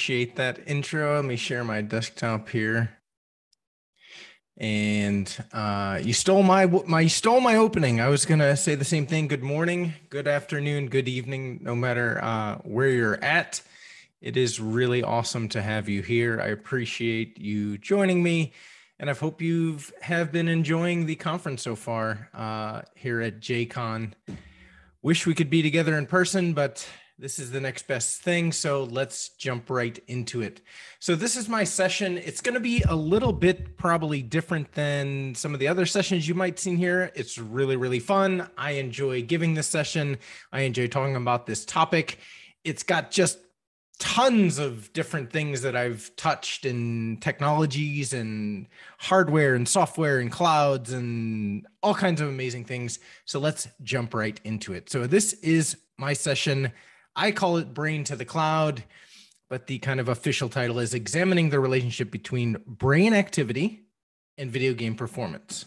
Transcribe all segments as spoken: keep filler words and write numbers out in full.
appreciate that intro. Let me share my desktop here. And uh, you stole my, my, you stole my opening. I was gonna say the same thing. Good morning, good afternoon, good evening, no matter uh, where you're at. It is really awesome to have you here. I appreciate you joining me, and I hope you've have been enjoying the conference so far uh, here at JCon. Wish we could be together in person, but this is the next best thing, so let's jump right into it. So this is my session. It's going to be a little bit probably different than some of the other sessions you might see here. It's really, really fun. I enjoy giving this session. I enjoy talking about this topic. It's got just tons of different things that I've touched in technologies and hardware and software and clouds and all kinds of amazing things. So let's jump right into it. So this is my session. I call it Brain to the Cloud, but the kind of official title is Examining the Relationship Between Brain Activity and Video Game Performance.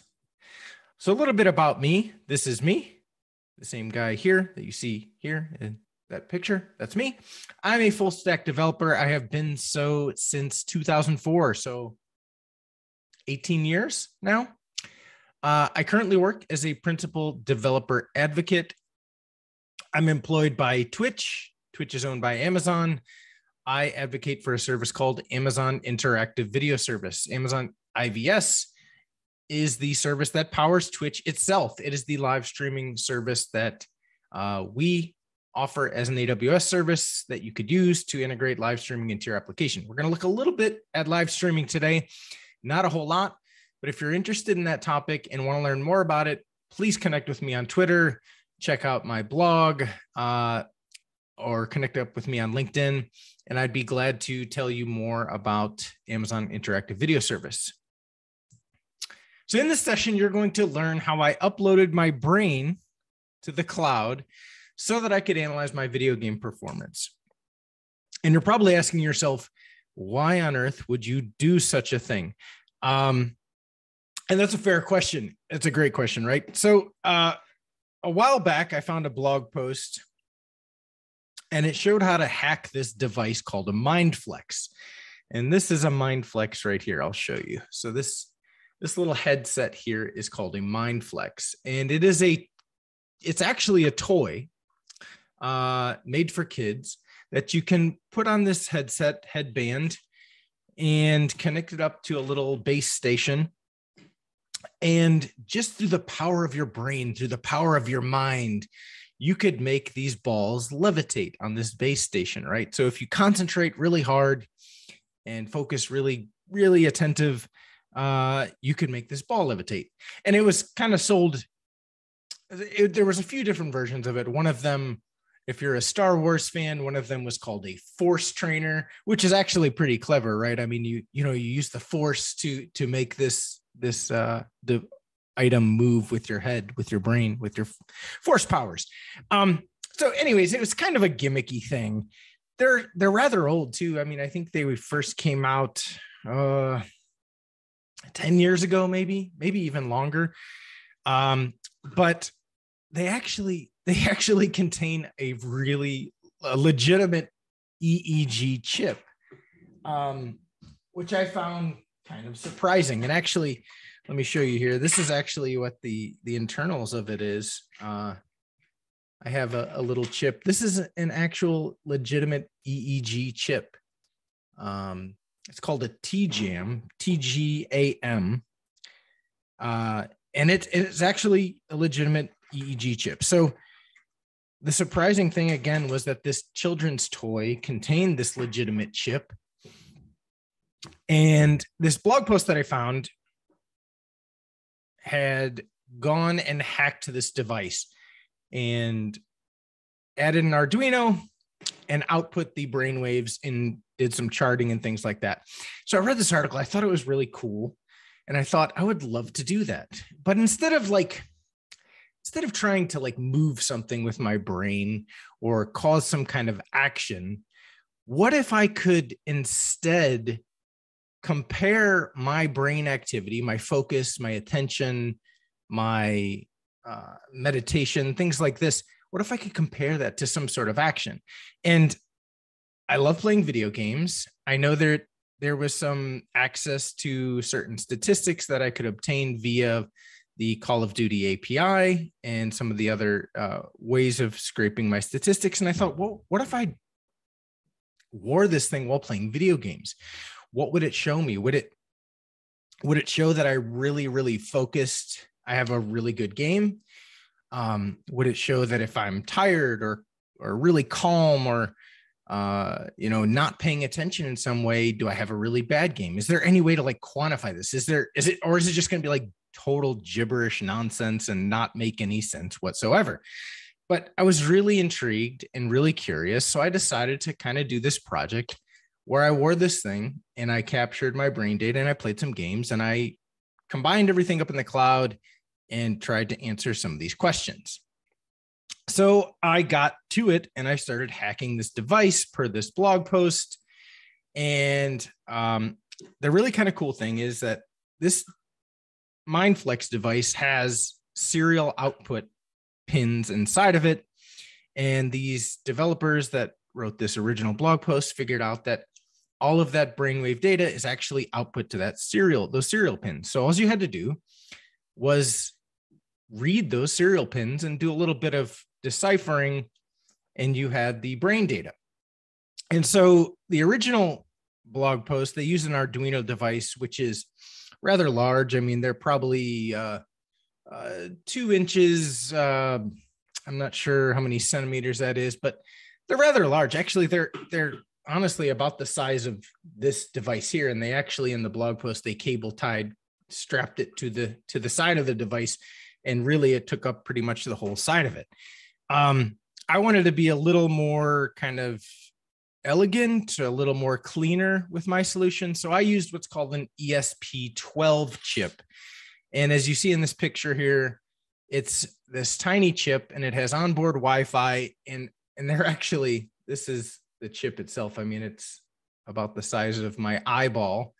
So a little bit about me. This is me, the same guy here that you see here in that picture. That's me. I'm a full stack developer. I have been so since two thousand four, so eighteen years now. Uh, I currently work as a principal developer advocate. I'm employed by Twitch. Twitch is owned by Amazon. I advocate for a service called Amazon Interactive Video Service. Amazon I V S is the service that powers Twitch itself. It is the live streaming service that uh, we offer as an A W S service that you could use to integrate live streaming into your application. We're going to look a little bit at live streaming today, not a whole lot, but if you're interested in that topic and want to learn more about it, please connect with me on Twitter. Check out my blog uh, or connect up with me on LinkedIn, and I'd be glad to tell you more about Amazon Interactive Video Service. So in this session, you're going to learn how I uploaded my brain to the cloud so that I could analyze my video game performance. And you're probably asking yourself, why on earth would you do such a thing? Um, and that's a fair question. It's a great question, right? So, uh, a while back, I found a blog post, and it showed how to hack this device called a MindFlex. And this is a MindFlex right here. I'll show you. So this, this little headset here is called a MindFlex, and it is a, it's actually a toy uh, made for kids that you can put on this headset headband and connect it up to a little base station. And just through the power of your brain, through the power of your mind, you could make these balls levitate on this base station, right? So if you concentrate really hard and focus really, really attentive, uh, you could make this ball levitate. And it was kind of sold. It, there was a few different versions of it. One of them, if you're a Star Wars fan, one of them was called a Force Trainer, which is actually pretty clever, right? I mean, you you know, you use the force to to make this this uh, the item move with your head, with your brain, with your force powers. Um, so anyways, it was kind of a gimmicky thing. They're, they're rather old too. I mean, I think they first came out uh, ten years ago, maybe, maybe even longer. Um, but they actually, they actually contain a really a legitimate E E G chip, um, which I found kind of surprising. And actually, let me show you here. This is actually what the, the internals of it is. Uh, I have a, a little chip. This is an actual legitimate E E G chip. Um, it's called a T-GAM, T G A M. Uh, and it, it's actually a legitimate E E G chip. So the surprising thing, again, was that this children's toy contained this legitimate chip. And this blog post that I found had gone and hacked this device and added an Arduino and output the brainwaves and did some charting and things like that. So I read this article. I thought it was really cool. And I thought I would love to do that. But instead of like, instead of trying to like move something with my brain or cause some kind of action, what if I could instead compare my brain activity, my focus, my attention, my uh, meditation, things like this? What if I could compare that to some sort of action? And I love playing video games. I know there, there was some access to certain statistics that I could obtain via the Call of Duty A P I and some of the other uh, ways of scraping my statistics. And I thought, well, what if I wore this thing while playing video games? What would it show me? Would it, would it show that I really, really focused? I have a really good game. Um, would it show that if I'm tired or, or really calm or, uh, you know, not paying attention in some way, do I have a really bad game? Is there any way to like quantify this? Is there, is it, or is it just going to be like total gibberish nonsense and not make any sense whatsoever? But I was really intrigued and really curious. So I decided to kind of do this project where I wore this thing and I captured my brain data and I played some games and I combined everything up in the cloud and tried to answer some of these questions. So I got to it and I started hacking this device per this blog post. And um, the really kind of cool thing is that this MindFlex device has serial output pins inside of it. And these developers that wrote this original blog post figured out that all of that brainwave data is actually output to that serial, those serial pins. So all you had to do was read those serial pins and do a little bit of deciphering, and you had the brain data. And so the original blog post, they used an Arduino device, which is rather large. I mean, they're probably uh, uh, two inches. Uh, I'm not sure how many centimeters that is, but they're rather large. Actually, they're they're honestly about the size of this device here. And they actually, in the blog post, they cable tied, strapped it to the to the side of the device, and really it took up pretty much the whole side of it. Um, I wanted to be a little more kind of elegant, a little more cleaner with my solution. So I used what's called an E S P twelve chip. And as you see in this picture here, it's this tiny chip and it has onboard Wi-Fi. And, and they're actually, this is the chip itself. I mean, it's about the size of my eyeball,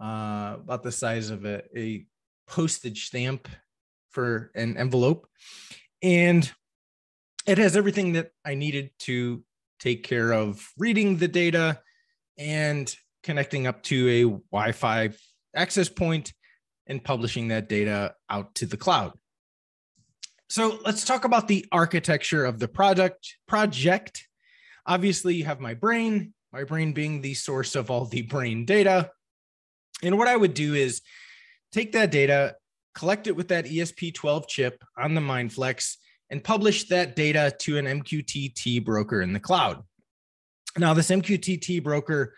uh, about the size of a, a postage stamp for an envelope. And it has everything that I needed to take care of reading the data and connecting up to a Wi-Fi access point and publishing that data out to the cloud. So let's talk about the architecture of the product project. Obviously, you have my brain, my brain being the source of all the brain data. And what I would do is take that data, collect it with that E S P twelve chip on the MindFlex, and publish that data to an M Q T T broker in the cloud. Now, this M Q T T broker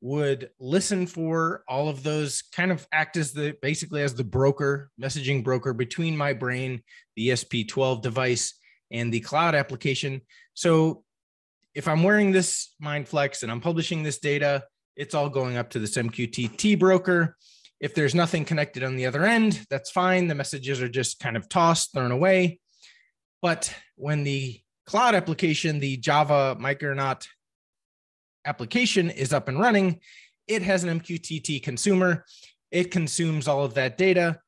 would listen for all of those, kind of act as the, basically as the broker, messaging broker between my brain, the E S P twelve device, and the cloud application. So if I'm wearing this MindFlex and I'm publishing this data, it's all going up to this M Q T T broker. If there's nothing connected on the other end, that's fine. The messages are just kind of tossed, thrown away. But when the cloud application, the Java Micronaut application is up and running, it has an M Q T T consumer. It consumes all of that data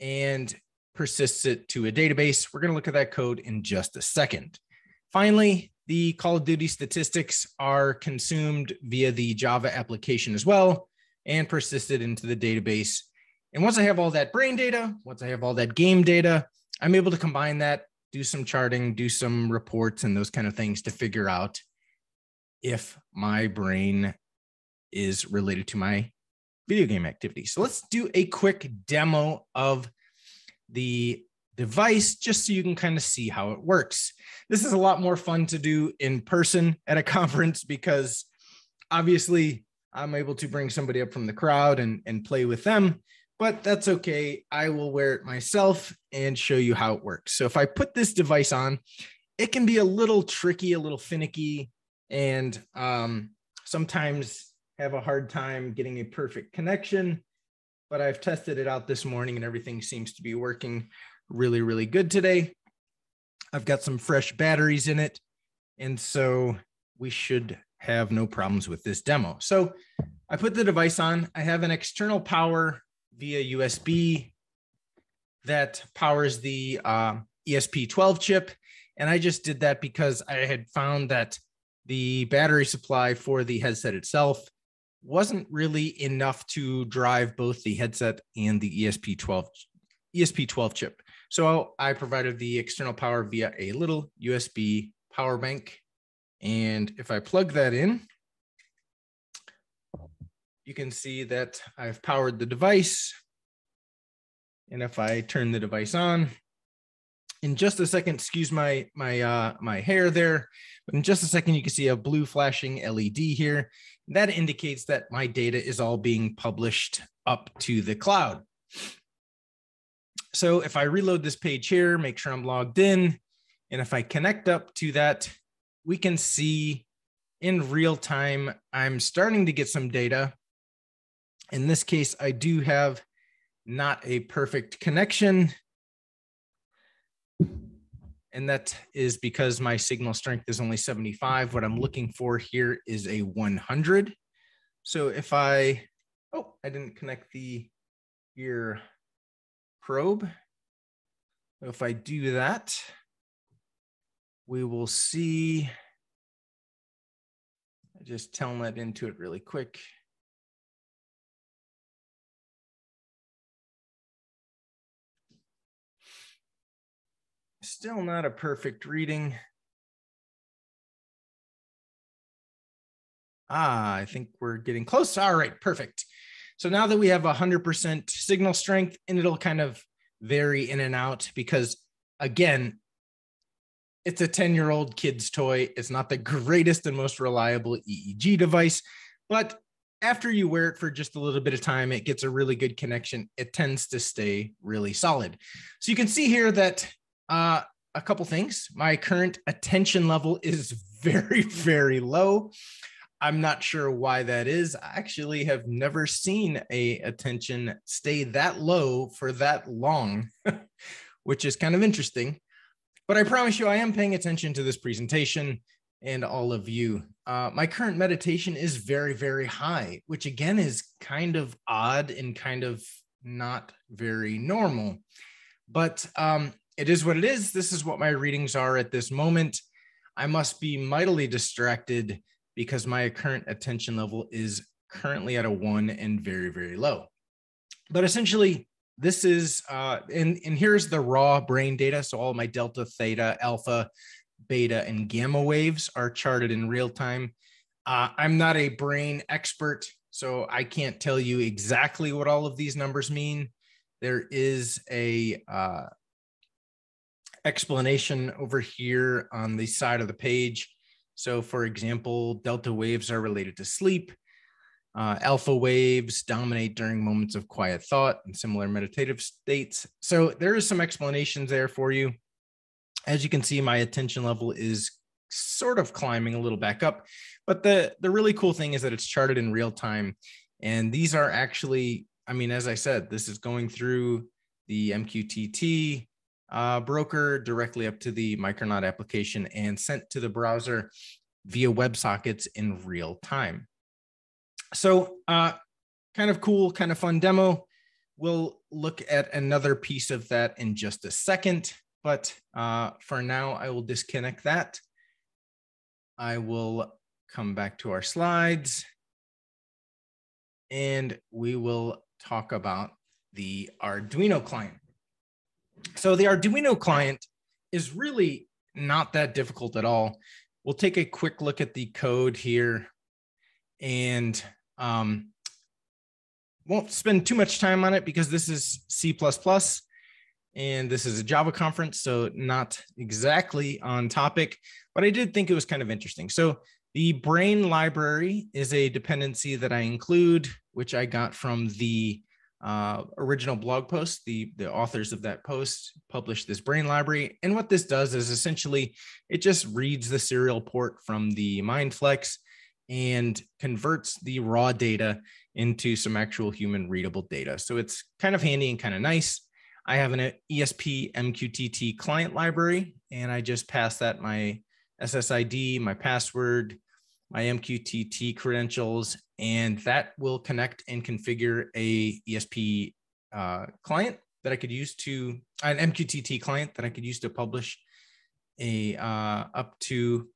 and persists it to a database. We're going to look at that code in just a second. Finally, the Call of Duty statistics are consumed via the Java application as well and persisted into the database. And once I have all that brain data, once I have all that game data, I'm able to combine that, do some charting, do some reports and those kind of things to figure out if my brain is related to my video game activity. So let's do a quick demo of the device just so you can kind of see how it works. This is a lot more fun to do in person at a conference because obviously I'm able to bring somebody up from the crowd and, and play with them. But that's okay. I will wear it myself and show you how it works. So if I put this device on, it can be a little tricky, a little finicky, and um, sometimes have a hard time getting a perfect connection. But I've tested it out this morning and everything seems to be working really, really good today. I've got some fresh batteries in it. And so we should have no problems with this demo. So I put the device on. I have an external power via U S B that powers the uh, E S P twelve chip. And I just did that because I had found that the battery supply for the headset itself wasn't really enough to drive both the headset and the E S P twelve chip. So I provided the external power via a little U S B power bank. And if I plug that in, you can see that I've powered the device. And if I turn the device on, in just a second, excuse my my uh, my hair there, but in just a second, you can see a blue flashing L E D here. That indicates that my data is all being published up to the cloud. So if I reload this page here, make sure I'm logged in, and if I connect up to that, we can see in real time, I'm starting to get some data. In this case, I do have not a perfect connection. And that is because my signal strength is only seventy-five. What I'm looking for here is a one hundred. So if I, oh, I didn't connect the ear probe. If I do that, we will see. I just telnet into it really quick. Still not a perfect reading. Ah, I think we're getting close. All right, perfect. So now that we have one hundred percent signal strength, and it'll kind of vary in and out because, again, it's a ten-year-old kid's toy. It's not the greatest and most reliable E E G device, but after you wear it for just a little bit of time, it gets a really good connection. It tends to stay really solid. So you can see here that Uh, a couple things. My current attention level is very, very low. I'm not sure why that is. I actually have never seen a attention stay that low for that long, which is kind of interesting. But I promise you, I am paying attention to this presentation and all of you. Uh, my current meditation is very, very high, which again is kind of odd and kind of not very normal. But um, it is what it is. This is what my readings are at this moment. I must be mightily distracted because my current attention level is currently at a one and very, very low. But essentially, this is, uh, and, and here's the raw brain data. So all my delta, theta, alpha, beta, and gamma waves are charted in real time. Uh, I'm not a brain expert, so I can't tell you exactly what all of these numbers mean. There is a... Uh, explanation over here on the side of the page. So for example, delta waves are related to sleep. Uh, alpha waves dominate during moments of quiet thought and similar meditative states. So there is some explanations there for you. As you can see, my attention level is sort of climbing a little back up, but the, the really cool thing is that it's charted in real time. And these are actually, I mean, as I said, this is going through the M Q T T, Uh, broker directly up to the Micronaut application and sent to the browser via WebSockets in real time. So uh, kind of cool, kind of fun demo. We'll look at another piece of that in just a second, but uh, for now, I will disconnect that. I will come back to our slides and we will talk about the Arduino client. So the Arduino client is really not that difficult at all. We'll take a quick look at the code here and um, won't spend too much time on it because this is C plus plus and this is a Java conference, so not exactly on topic, but I did think it was kind of interesting. So the brain library is a dependency that I include, which I got from the Uh, original blog post. The, the authors of that post published this brain library. And what this does is essentially, it just reads the serial port from the MindFlex and converts the raw data into some actual human readable data. So it's kind of handy and kind of nice. I have an E S P M Q T T client library, and I just pass that my S S I D, my password, my M Q T T credentials, and that will connect and configure a E S P uh, client that I could use to, an M Q T T client that I could use to publish a uh, up to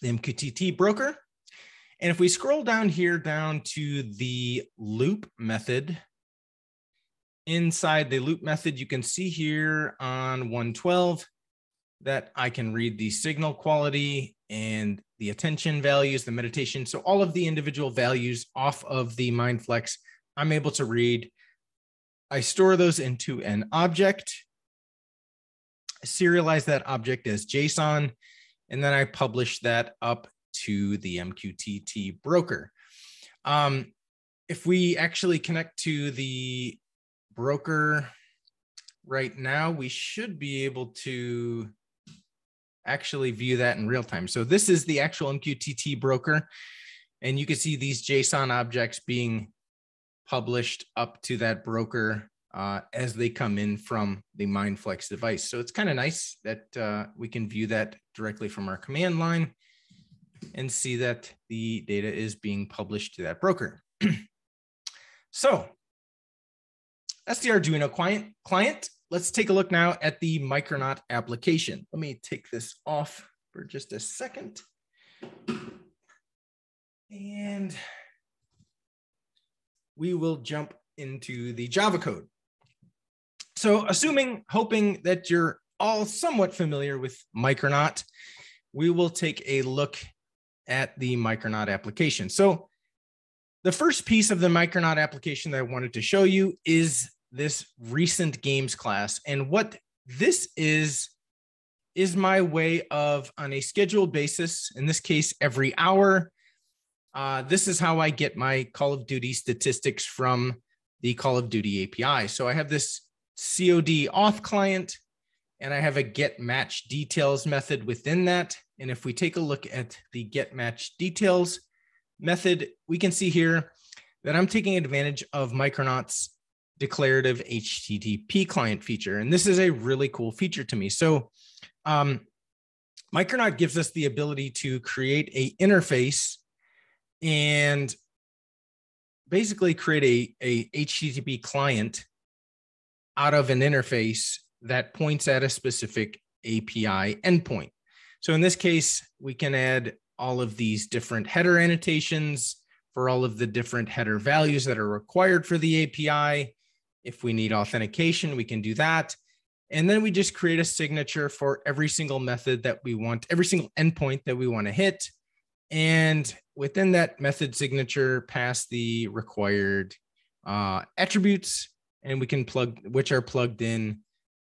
the M Q T T broker. And if we scroll down here, down to the loop method, inside the loop method, you can see here on one twelve that I can read the signal quality and the attention values, the meditation. So all of the individual values off of the MindFlex, I'm able to read. I store those into an object, serialize that object as JSON, and then I publish that up to the M Q T T broker. Um, if we actually connect to the broker right now, we should be able to actually view that in real time. So this is the actual M Q T T broker, and you can see these JSON objects being published up to that broker uh, as they come in from the MindFlex device. So it's kind of nice that uh, we can view that directly from our command line and see that the data is being published to that broker. So that's the Arduino client. client. Let's take a look now at the Micronaut application. Let me take this off for just a second. And we will jump into the Java code. So assuming, hoping that you're all somewhat familiar with Micronaut, we will take a look at the Micronaut application. So the first piece of the Micronaut application that I wanted to show you is this recent games class. And what this is, is my way of, on a scheduled basis, in this case, every hour, uh, this is how I get my Call of Duty statistics from the Call of Duty A P I. So I have this C O D auth client, and I have a get match details method within that. And if we take a look at the get match details method, we can see here that I'm taking advantage of Micronaut's declarative H T T P client feature. And this is a really cool feature to me. So um, Micronaut gives us the ability to create a interface and basically create a, a H T T P client out of an interface that points at a specific A P I endpoint. So in this case, we can add all of these different header annotations for all of the different header values that are required for the A P I. If we need authentication, we can do that. And then we just create a signature for every single method that we want, every single endpoint that we want to hit. And within that method signature, pass the required uh, attributes, and we can plug, which are plugged in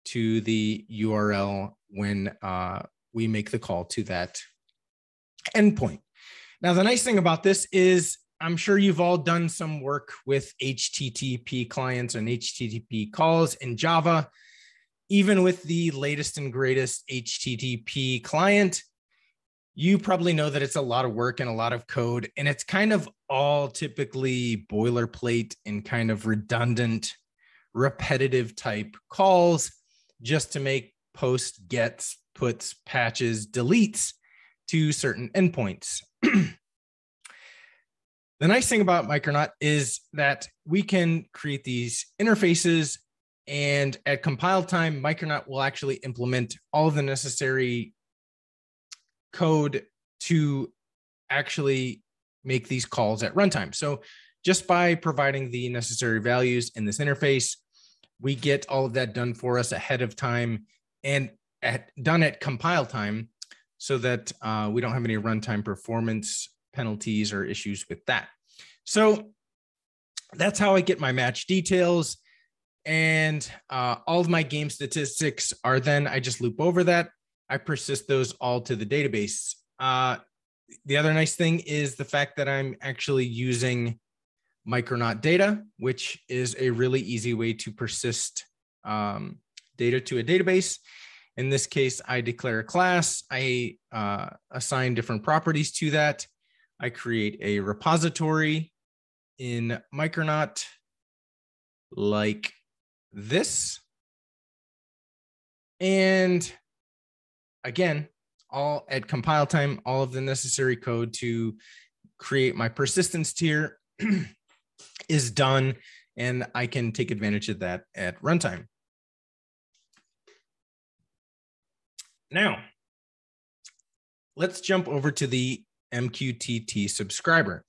to the U R L when uh, we make the call to that endpoint. Now, the nice thing about this is I'm sure you've all done some work with H T T P clients and H T T P calls in Java. Even with the latest and greatest H T T P client, you probably know that it's a lot of work and a lot of code, and it's kind of all typically boilerplate and kind of redundant, repetitive type calls, just to make posts, gets, puts, patches, deletes to certain endpoints. The nice thing about Micronaut is that we can create these interfaces, and at compile time, Micronaut will actually implement all of the necessary code to actually make these calls at runtime. So just by providing the necessary values in this interface, we get all of that done for us ahead of time and at, done at compile time, so that uh, we don't have any runtime performance penalties or issues with that. So that's how I get my match details, and uh, all of my game statistics are then, I just loop over that. I persist those all to the database. Uh, the other nice thing is the fact that I'm actually using Micronaut data, which is a really easy way to persist um, data to a database. In this case, I declare a class, I uh, assign different properties to that. I create a repository in Micronaut like this. And again, all at compile time, all of the necessary code to create my persistence tier is done, and I can take advantage of that at runtime. Now, let's jump over to the M Q T T subscriber.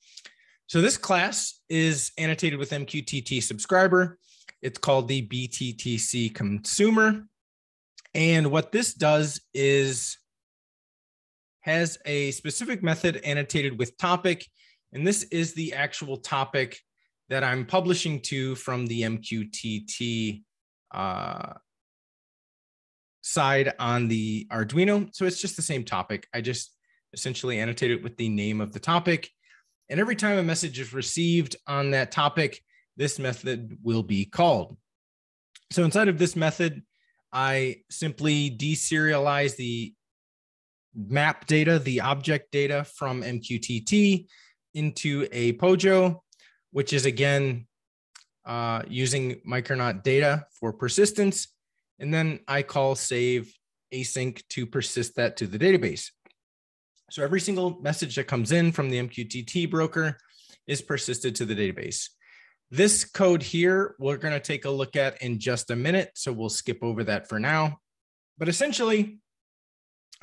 So this class is annotated with M Q T T subscriber. It's called the B T T C consumer. And what this does is has a specific method annotated with topic. And this is the actual topic that I'm publishing to from the M Q T T uh, side on the Arduino. So it's just the same topic. I just essentially annotate it with the name of the topic. And every time a message is received on that topic, this method will be called. So inside of this method, I simply deserialize the map data, the object data from M Q T T into a P O J O, which is again, uh, using Micronaut data for persistence. And then I call save async to persist that to the database. So every single message that comes in from the M Q T T broker is persisted to the database. This code here, we're going to take a look at in just a minute. So we'll skip over that for now. But essentially,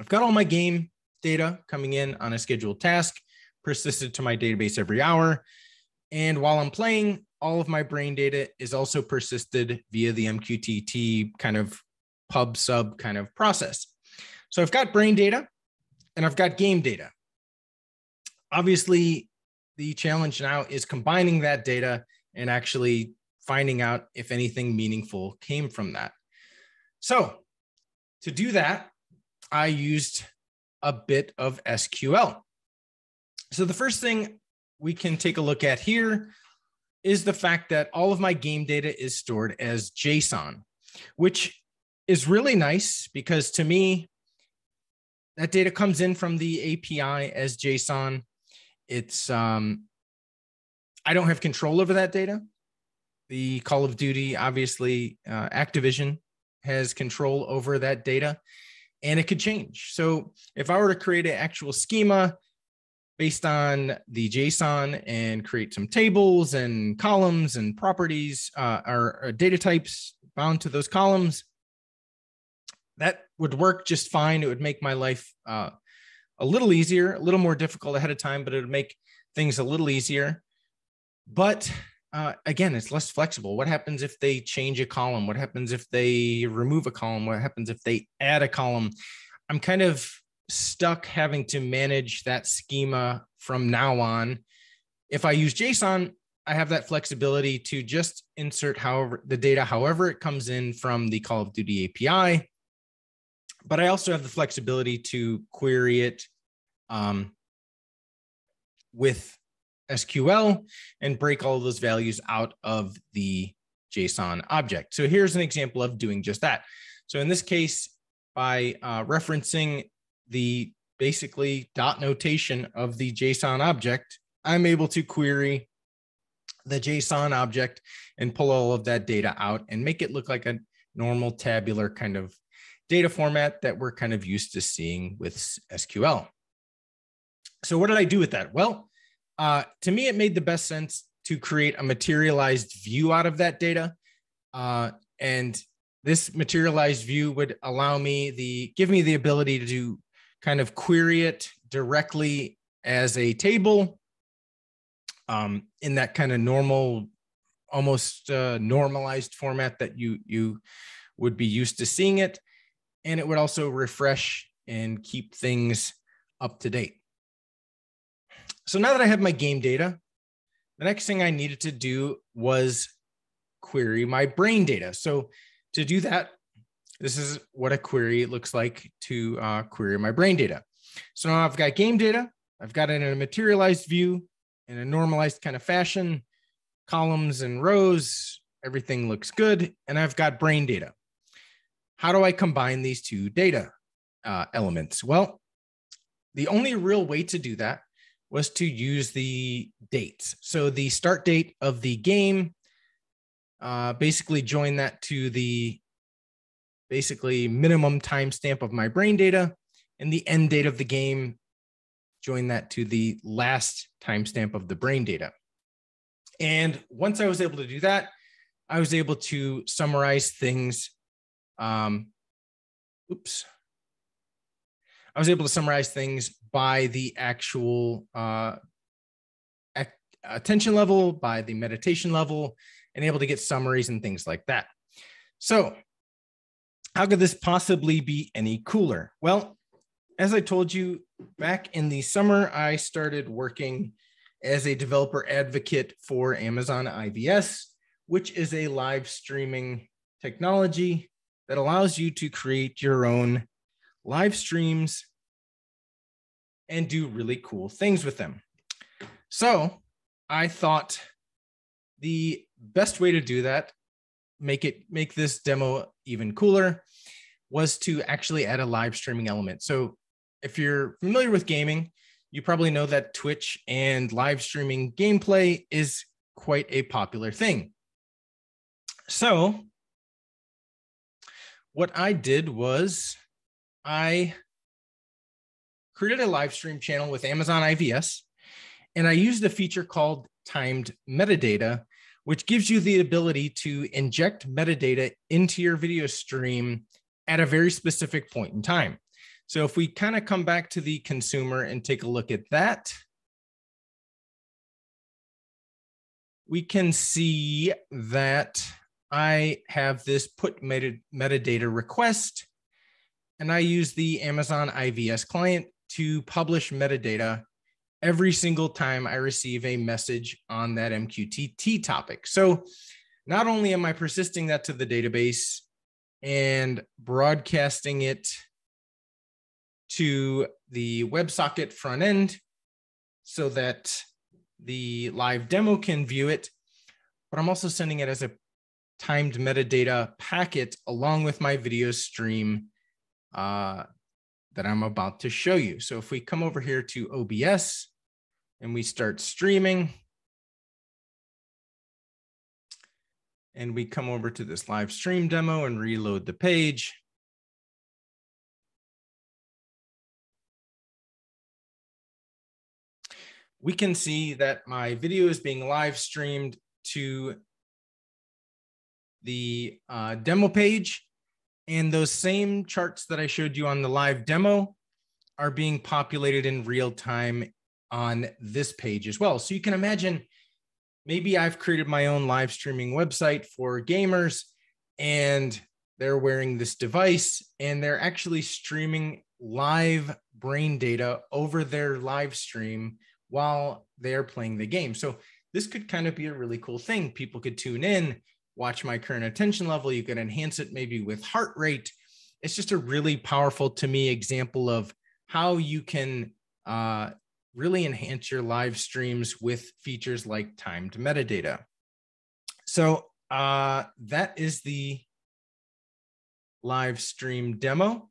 I've got all my game data coming in on a scheduled task, persisted to my database every hour. And while I'm playing, all of my brain data is also persisted via the M Q T T kind of pub sub kind of process. So I've got brain data and I've got game data. Obviously, the challenge now is combining that data and actually finding out if anything meaningful came from that. So to do that, I used a bit of S Q L. So the first thing we can take a look at here is the fact that all of my game data is stored as JSON, which is really nice because to me, that data comes in from the A P I as JSON. It's, um, I don't have control over that data. The Call of Duty, obviously, uh, Activision has control over that data, and it could change. So if I were to create an actual schema based on the JSON and create some tables and columns and properties uh, or, or data types bound to those columns, that would work just fine. It would make my life uh, a little easier, a little more difficult ahead of time, but it would make things a little easier. But uh, again, it's less flexible. What happens if they change a column? What happens if they remove a column? What happens if they add a column? I'm kind of stuck having to manage that schema from now on. If I use JSON, I have that flexibility to just insert however the data, however it comes in from the Call of Duty A P I. But I also have the flexibility to query it um, with S Q L and break all of those values out of the JSON object. So here's an example of doing just that. So in this case, by uh, referencing the basically dot notation of the JSON object, I'm able to query the JSON object and pull all of that data out and make it look like a normal tabular kind of data format that we're kind of used to seeing with S Q L. So what did I do with that? Well, Uh, to me, it made the best sense to create a materialized view out of that data. Uh, and this materialized view would allow me the, give me the ability to do, kind of query it directly as a table um, in that kind of normal, almost uh, normalized format that you, you would be used to seeing it. And it would also refresh and keep things up to date. So now that I have my game data, the next thing I needed to do was query my brain data. So to do that, this is what a query looks like to uh, query my brain data. So now I've got game data. I've got it in a materialized view in a normalized kind of fashion, columns and rows, everything looks good. And I've got brain data. How do I combine these two data uh, elements? Well, the only real way to do that was to use the dates. So the start date of the game, uh, basically join that to the basically minimum timestamp of my brain data, and the end date of the game, join that to the last timestamp of the brain data. And once I was able to do that, I was able to summarize things. Um, oops. I was able to summarize things by the actual uh, attention level, by the meditation level, and able to get summaries and things like that. So how could this possibly be any cooler? Well, as I told you, back in the summer, I started working as a developer advocate for Amazon I V S, which is a live streaming technology that allows you to create your own live streams and do really cool things with them. So I thought the best way to do that, make it make this demo even cooler, was to actually add a live streaming element. So if you're familiar with gaming, you probably know that Twitch and live streaming gameplay is quite a popular thing. So what I did was I created a live stream channel with Amazon I V S, and I used a feature called timed metadata, which gives you the ability to inject metadata into your video stream at a very specific point in time. So if we kind of come back to the consumer and take a look at that, we can see that I have this put meta metadata request, and I use the Amazon I V S client to publish metadata every single time I receive a message on that M Q T T topic. So not only am I persisting that to the database and broadcasting it to the WebSocket front end so that the live demo can view it, but I'm also sending it as a timed metadata packet along with my video stream uh, that I'm about to show you. So if we come over here to O B S and we start streaming, and we come over to this live stream demo and reload the page, we can see that my video is being live streamed to the uh, demo page, and those same charts that I showed you on the live demo are being populated in real time on this page as well. So you can imagine, maybe I've created my own live streaming website for gamers, and they're wearing this device, and they're actually streaming live brain data over their live stream while they're playing the game. So this could kind of be a really cool thing. People could tune in, watch my current attention level. You could enhance it maybe with heart rate. It's just a really powerful, to me, example of how you can uh, really enhance your live streams with features like timed metadata. So uh, that is the live stream demo.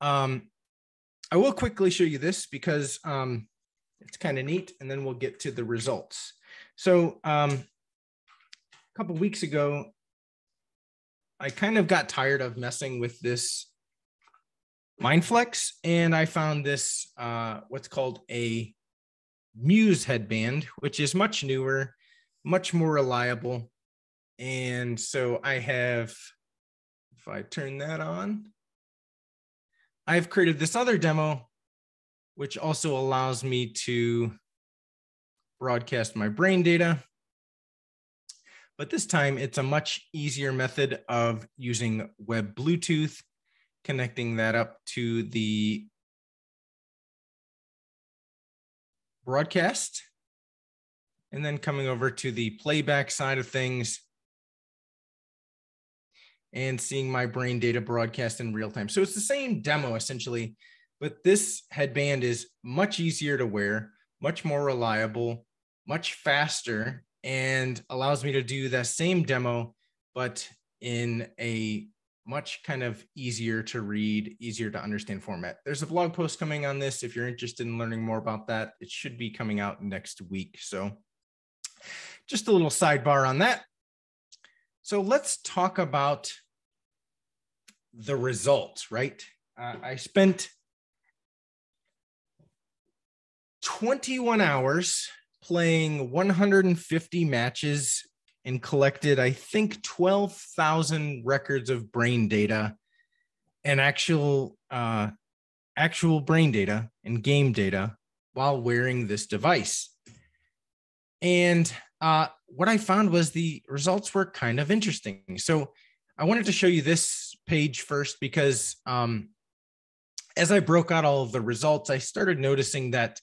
Um, I will quickly show you this because um, it's kind of neat, and then we'll get to the results. So um, a couple of weeks ago, I kind of got tired of messing with this MindFlex, and I found this uh, what's called a Muse headband, which is much newer, much more reliable. And so I have, if I turn that on, I've created this other demo, which also allows me to broadcast my brain data. But this time it's a much easier method of using web Bluetooth, connecting that up to the broadcast, and then coming over to the playback side of things and seeing my brain data broadcast in real time. So it's the same demo essentially, but this headband is much easier to wear, much more reliable, much faster, and allows me to do that same demo, but in a much kind of easier to read, easier to understand format. There's a blog post coming on this. If you're interested in learning more about that, it should be coming out next week. So just a little sidebar on that. So let's talk about the results, right? Uh, I spent twenty-one hours playing one hundred fifty matches and collected, I think, twelve thousand records of brain data and actual uh, actual brain data and game data while wearing this device. And uh, what I found was the results were kind of interesting. So I wanted to show you this page first because um, as I broke out all of the results, I started noticing that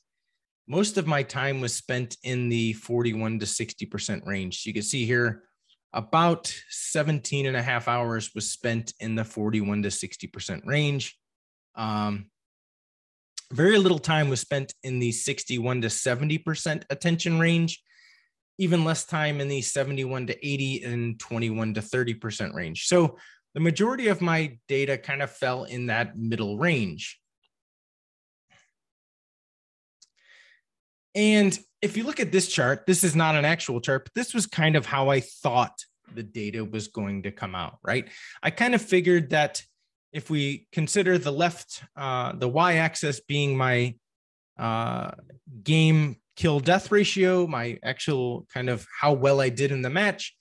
most of my time was spent in the forty-one to sixty percent range. You can see here, about seventeen and a half hours was spent in the forty-one to sixty percent range. Um, very little time was spent in the sixty-one to seventy percent attention range, even less time in the seventy-one to eighty and twenty-one to thirty percent range. So the majority of my data kind of fell in that middle range. And if you look at this chart, this is not an actual chart, but this was kind of how I thought the data was going to come out, right? I kind of figured that if we consider the left, uh, the y-axis being my uh, game kill death ratio, my actual kind of how well I did in the match,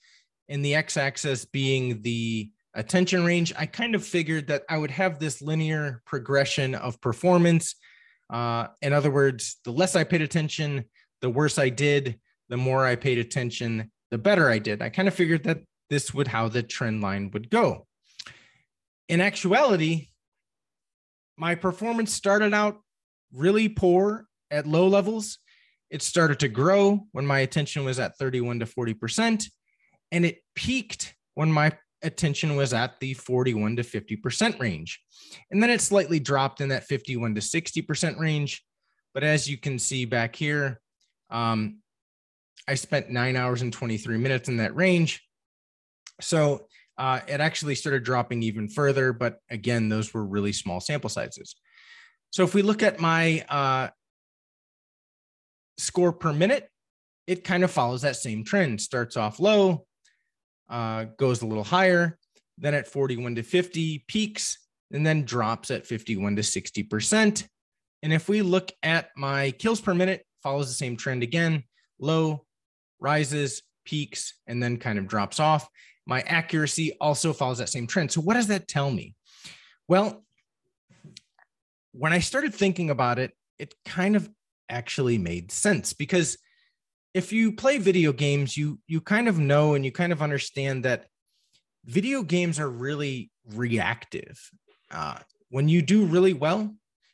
and the x-axis being the attention range, I kind of figured that I would have this linear progression of performance. Uh, in other words, the less I paid attention, the worse I did, the more I paid attention, the better I did. I kind of figured that this would how the trend line would go. In actuality, my performance started out really poor at low levels. It started to grow when my attention was at thirty-one to forty percent, and it peaked when my attention was at the forty-one to fifty percent range. And then it slightly dropped in that fifty-one to sixty percent range. But as you can see back here, um, I spent nine hours and twenty-three minutes in that range. So uh, it actually started dropping even further. But again, those were really small sample sizes. So if we look at my uh, score per minute, it kind of follows that same trend. Starts off low, Uh, goes a little higher, then at forty-one to fifty peaks, and then drops at fifty-one to sixty percent. And if we look at my kills per minute, follows the same trend again, low, rises, peaks, and then kind of drops off. My accuracy also follows that same trend. So what does that tell me? Well, when I started thinking about it, it kind of actually made sense, because if you play video games, you you kind of know and you kind of understand that video games are really reactive. Uh, when you do really well,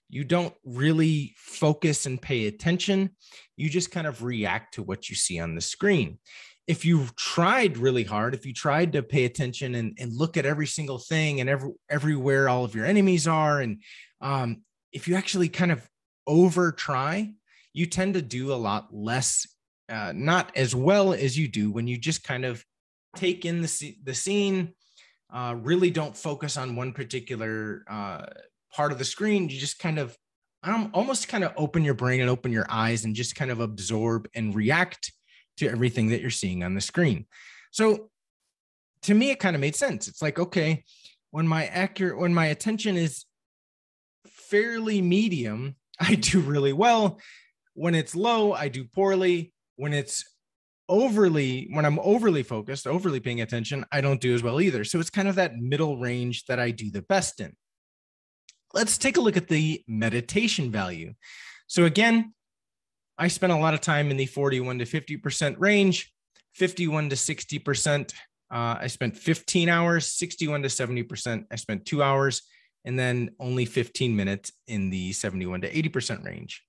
you don't really focus and pay attention. You just kind of react to what you see on the screen. If you tried really hard, if you tried to pay attention and, and look at every single thing and every, everywhere all of your enemies are, and um, if you actually kind of over try, you tend to do a lot less. Uh, not as well as you do when you just kind of take in the, the scene, uh, really don't focus on one particular uh, part of the screen. You just kind of um, almost kind of open your brain and open your eyes and just kind of absorb and react to everything that you're seeing on the screen. So to me, it kind of made sense. It's like, okay, when my accurate, when my attention is fairly medium, I do really well. When it's low, I do poorly. When it's overly, when I'm overly focused, overly paying attention, I don't do as well either. So it's kind of that middle range that I do the best in. Let's take a look at the meditation value. So again, I spent a lot of time in the forty-one to fifty percent range, fifty-one to sixty percent. Uh, I spent fifteen hours, sixty-one to seventy percent. I spent two hours, and then only fifteen minutes in the seventy-one to eighty percent range.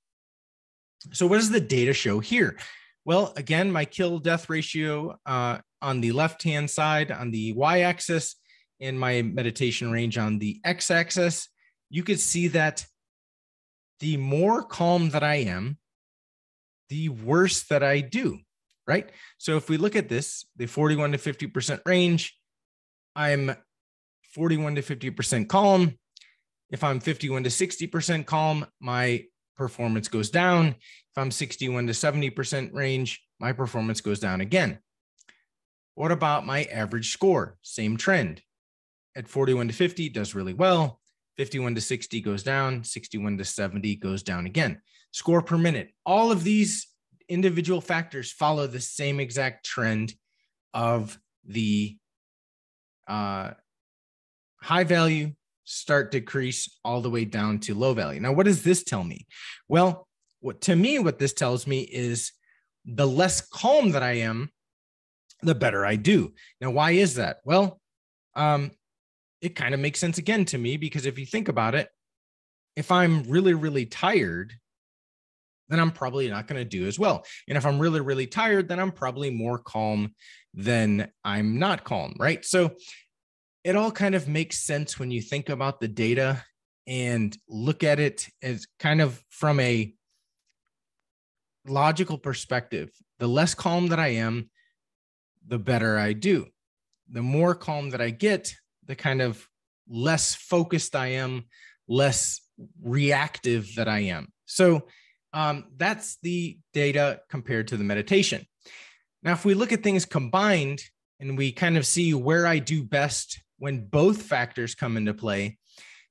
So what does the data show here? Well, again, my kill death ratio uh, on the left-hand side on the y-axis and my meditation range on the x-axis, you could see that the more calm that I am, the worse that I do, right? So if we look at this, the forty-one to fifty percent range, I'm forty-one to fifty percent calm. If I'm fifty-one to sixty percent calm, my performance goes down. If I'm sixty-one to seventy percent range, my performance goes down again. What about my average score? Same trend. At forty-one to fifty does really well. fifty-one to sixty goes down. sixty-one to seventy goes down again. Score per minute. All of these individual factors follow the same exact trend of the uh, high value, start decrease all the way down to low value. Now, what does this tell me? Well, what, to me, what this tells me is the less calm that I am, the better I do. Now, why is that? Well, um, it kind of makes sense again to me, because if you think about it, if I'm really, really tired, then I'm probably not going to do as well. And if I'm really, really tired, then I'm probably more calm than I'm not calm, right? So it all kind of makes sense when you think about the data and look at it as kind of from a logical perspective. The less calm that I am, the better I do. The more calm that I get, the kind of less focused I am, less reactive that I am. So um, that's the data compared to the meditation. Now, if we look at things combined and we kind of see where I do best when both factors come into play,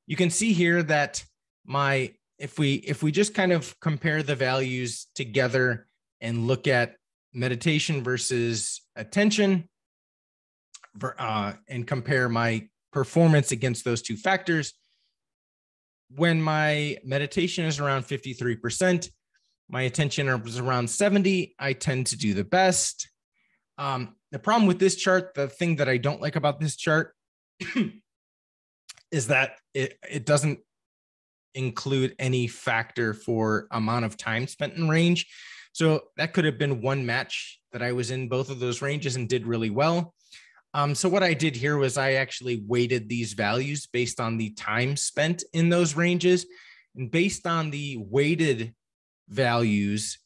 you can see here that my, if we, if we just kind of compare the values together and look at meditation versus attention uh, and compare my performance against those two factors, when my meditation is around fifty-three percent, my attention is around seventy, I tend to do the best. Um, the problem with this chart, the thing that I don't like about this chart is that it, it doesn't include any factor for amount of time spent in range. So that could have been one match that I was in both of those ranges and did really well. Um, so what I did here was I actually weighted these values based on the time spent in those ranges. And based on the weighted values,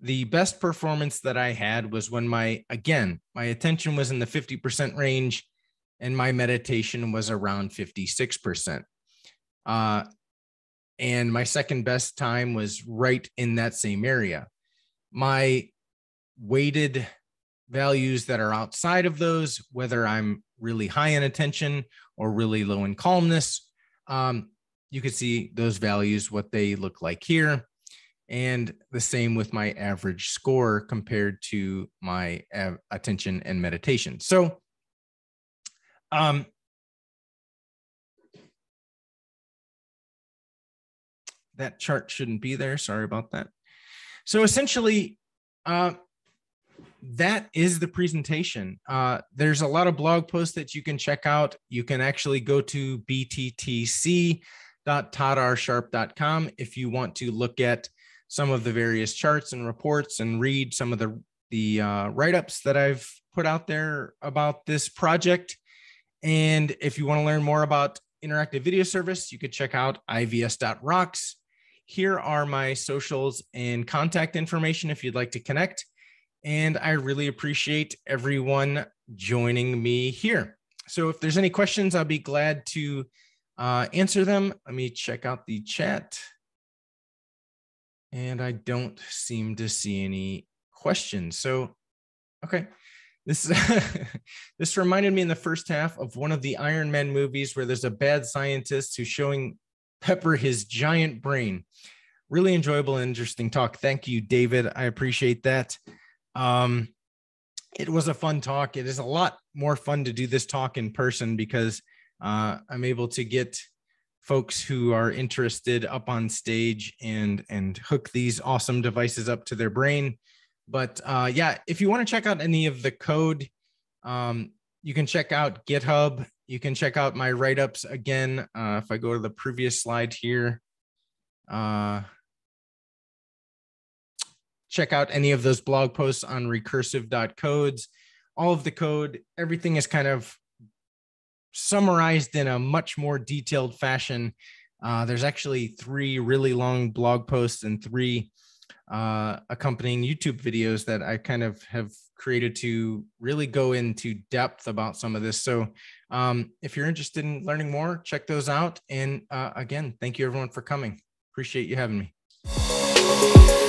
the best performance that I had was when my, again, my attention was in the fifty percent range and my meditation was around fifty-six percent. Uh, and my second best time was right in that same area. My weighted values that are outside of those, whether I'm really high in attention or really low in calmness, um, you can see those values, what they look like here. And the same with my average score compared to my attention and meditation. So um, that chart shouldn't be there. Sorry about that. So essentially, uh, that is the presentation. Uh, there's a lot of blog posts that you can check out. You can actually go to b t t c dot todd r sharp dot com if you want to look at some of the various charts and reports and read some of the, the uh, write-ups that I've put out there about this project. And if you want to learn more about Interactive Video Service, you could check out i v s dot rocks. Here are my socials and contact information if you'd like to connect. And I really appreciate everyone joining me here. So if there's any questions, I'll be glad to uh, answer them. Let me check out the chat. And I don't seem to see any questions. So, okay. This, this reminded me in the first half of one of the Iron Man movies where there's a bad scientist who's showing Pepper his giant brain. Really enjoyable and interesting talk. Thank you, David. I appreciate that. Um, it was a fun talk. It is a lot more fun to do this talk in person because uh, I'm able to get folks who are interested up on stage and, and hook these awesome devices up to their brain. But uh, yeah, if you want to check out any of the code, um, you can check out GitHub. You can check out my write-ups again. Uh, if I go to the previous slide here, uh, check out any of those blog posts on recursive dot codes. All of the code, everything is kind of summarized in a much more detailed fashion. Uh, there's actually three really long blog posts and three uh, accompanying YouTube videos that I kind of have created to really go into depth about some of this. So um, if you're interested in learning more, check those out. And uh, again, thank you everyone for coming. Appreciate you having me.